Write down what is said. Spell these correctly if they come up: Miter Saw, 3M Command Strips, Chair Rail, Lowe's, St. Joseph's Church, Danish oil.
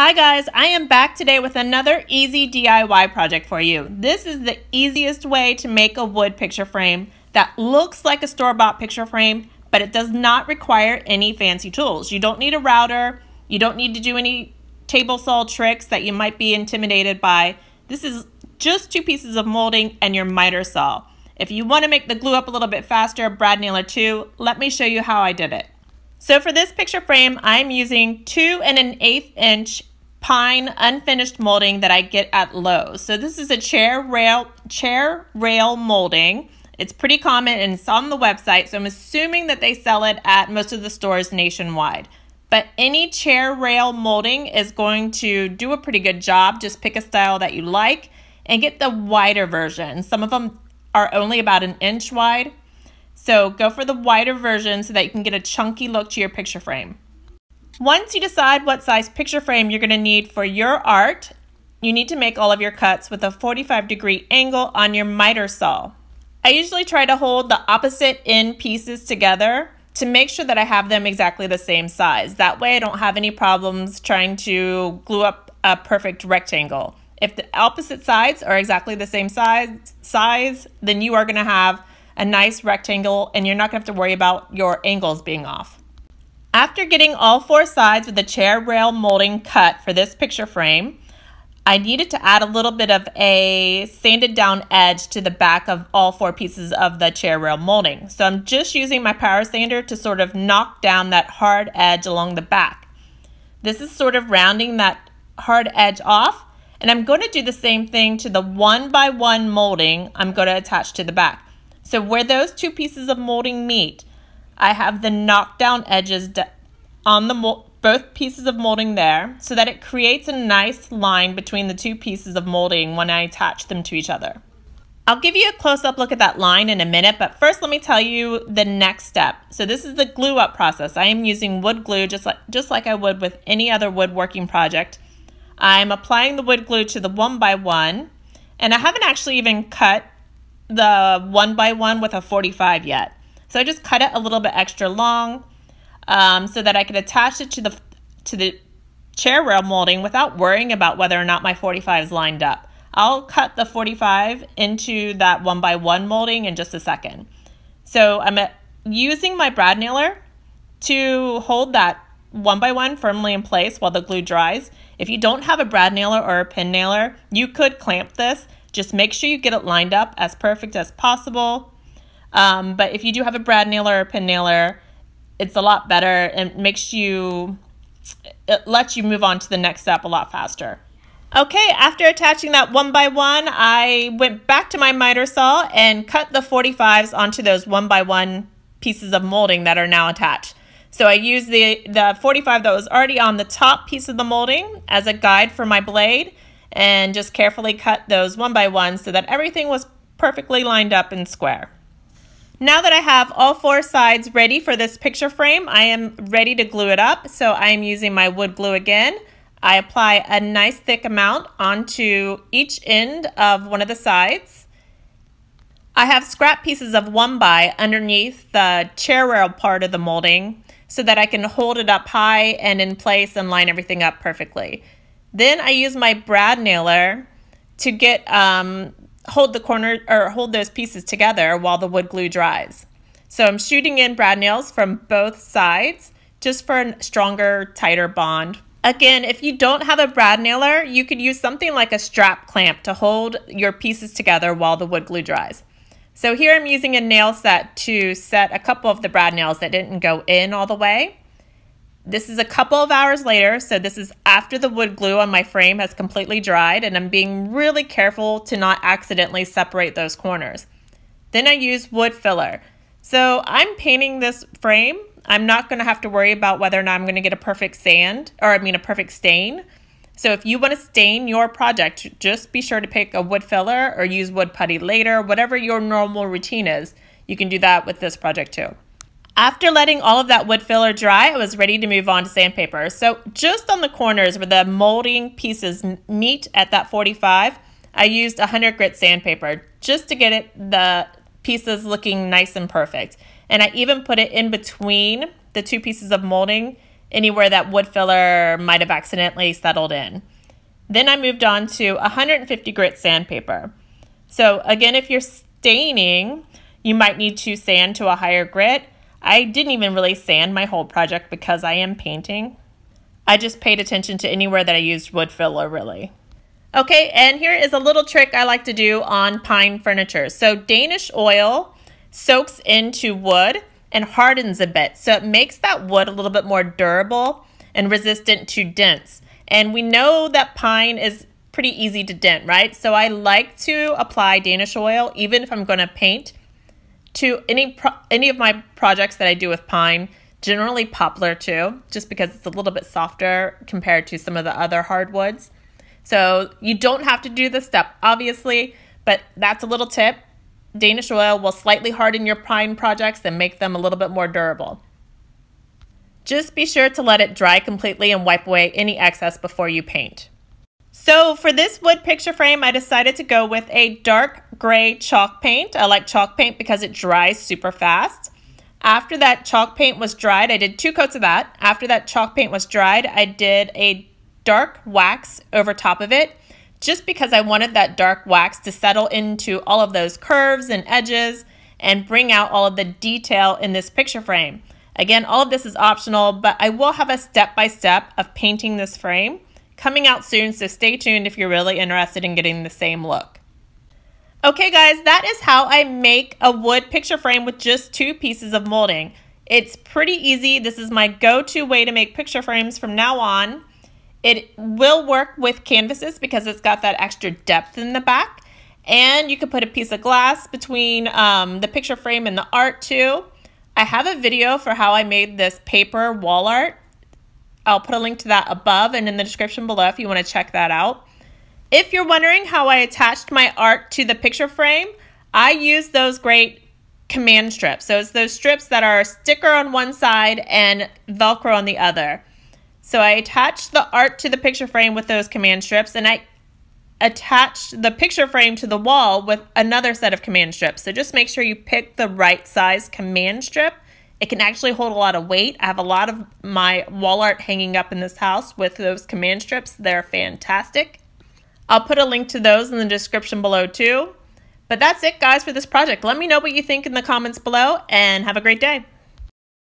Hi guys, I am back today with another easy DIY project for you. This is the easiest way to make a wood picture frame that looks like a store-bought picture frame, but it does not require any fancy tools. You don't need a router, you don't need to do any table saw tricks that you might be intimidated by. This is just two pieces of molding and your miter saw. If you want to make the glue up a little bit faster, brad nailer too, let me show you how I did it. So for this picture frame, I'm using 2 1/8 inch pine unfinished molding that I get at Lowe's. So this is a Chair Rail molding. It's pretty common and it's on the website, so I'm assuming that they sell it at most of the stores nationwide. But any Chair Rail molding is going to do a pretty good job. Just pick a style that you like and get the wider version. Some of them are only about 1 inch wide. So go for the wider version so that you can get a chunky look to your picture frame. Once you decide what size picture frame you're going to need for your art, you need to make all of your cuts with a 45-degree angle on your miter saw. I usually try to hold the opposite end pieces together to make sure that I have them exactly the same size. That way I don't have any problems trying to glue up a perfect rectangle. If the opposite sides are exactly the same size, then you are going to have a nice rectangle and you're not going to have to worry about your angles being off. After getting all four sides with the Chair Rail molding cut for this picture frame, I needed to add a little bit of a sanded down edge to the back of all four pieces of the Chair Rail molding. So I'm just using my power sander to sort of knock down that hard edge along the back. This is sort of rounding that hard edge off, and I'm going to do the same thing to the 1x1 molding I'm going to attach to the back. So where those two pieces of molding meet, I have the knockdown edges on the both pieces of molding there so that it creates a nice line between the two pieces of molding when I attach them to each other. I'll give you a close-up look at that line in a minute, but first let me tell you the next step. So this is the glue-up process. I am using wood glue just like I would with any other woodworking project. I'm applying the wood glue to the 1x1, and I haven't actually even cut the 1x1 with a 45 yet. So I just cut it a little bit extra long so that I could attach it to the Chair Rail molding without worrying about whether or not my 45 is lined up. I'll cut the 45 into that 1x1 molding in just a second. So I'm using my brad nailer to hold that 1x1 firmly in place while the glue dries. If you don't have a brad nailer or a pin nailer, you could clamp this. Just make sure you get it lined up as perfect as possible. But if you do have a brad nailer or a pin nailer, it's a lot better and it lets you move on to the next step a lot faster. Okay, after attaching that 1x1, I went back to my miter saw and cut the 45s onto those 1x1 pieces of molding that are now attached. So I used the 45 that was already on the top piece of the molding as a guide for my blade and just carefully cut those 1x1 so that everything was perfectly lined up and square. Now that I have all four sides ready for this picture frame, I am ready to glue it up. So I am using my wood glue again. I apply a nice thick amount onto each end of one of the sides. I have scrap pieces of 1x underneath the Chair Rail part of the molding so that I can hold it up high and in place and line everything up perfectly. Then I use my brad nailer to get hold those pieces together while the wood glue dries. So I'm shooting in brad nails from both sides just for a stronger, tighter bond. Again, if you don't have a brad nailer, you could use something like a strap clamp to hold your pieces together while the wood glue dries. So here I'm using a nail set to set a couple of the brad nails that didn't go in all the way. This is a couple of hours later, so this is after the wood glue on my frame has completely dried, and I'm being really careful to not accidentally separate those corners. Then I use wood filler. So I'm painting this frame. I'm not going to have to worry about whether or not I'm going to get a perfect stain. So if you want to stain your project, just be sure to pick a wood filler or use wood putty later, whatever your normal routine is. You can do that with this project too. After letting all of that wood filler dry, I was ready to move on to sandpaper. So just on the corners where the molding pieces meet at that 45, I used 100 grit sandpaper just to get the pieces looking nice and perfect. And I even put it in between the two pieces of molding anywhere that wood filler might have accidentally settled in. Then I moved on to 150 grit sandpaper. So again, if you're staining, you might need to sand to a higher grit. I didn't even really sand my whole project because I am painting. I just paid attention to anywhere that I used wood filler, really. Okay, and here is a little trick I like to do on pine furniture. So Danish oil soaks into wood and hardens a bit. So it makes that wood a little bit more durable and resistant to dents. And we know that pine is pretty easy to dent, right? So I like to apply Danish oil, even if I'm going to paint, to any of my projects that I do with pine, generally poplar too, just because it's a little bit softer compared to some of the other hardwoods. So you don't have to do this step, obviously, but that's a little tip. Danish oil will slightly harden your pine projects and make them a little bit more durable. Just be sure to let it dry completely and wipe away any excess before you paint. So for this wood picture frame, I decided to go with a dark gray chalk paint. I like chalk paint because it dries super fast. After that chalk paint was dried, I did 2 coats of that. After that chalk paint was dried, I did a dark wax over top of it, just because I wanted that dark wax to settle into all of those curves and edges and bring out all of the detail in this picture frame. Again, all of this is optional, but I will have a step-by-step of painting this frame coming out soon, so stay tuned if you're really interested in getting the same look. Okay guys, that is how I make a wood picture frame with just 2 pieces of molding. It's pretty easy. This is my go-to way to make picture frames from now on. It will work with canvases because it's got that extra depth in the back, and you can put a piece of glass between the picture frame and the art too. I have a video for how I made this paper wall art. I'll put a link to that above and in the description below if you want to check that out. If you're wondering how I attached my art to the picture frame, I use those great command strips. So it's those strips that are sticker on one side and Velcro on the other. So I attached the art to the picture frame with those command strips, and I attached the picture frame to the wall with another set of command strips. So just make sure you pick the right size command strip. It can actually hold a lot of weight. I have a lot of my wall art hanging up in this house with those command strips. They're fantastic. I'll put a link to those in the description below too. But that's it guys for this project. Let me know what you think in the comments below, and have a great day.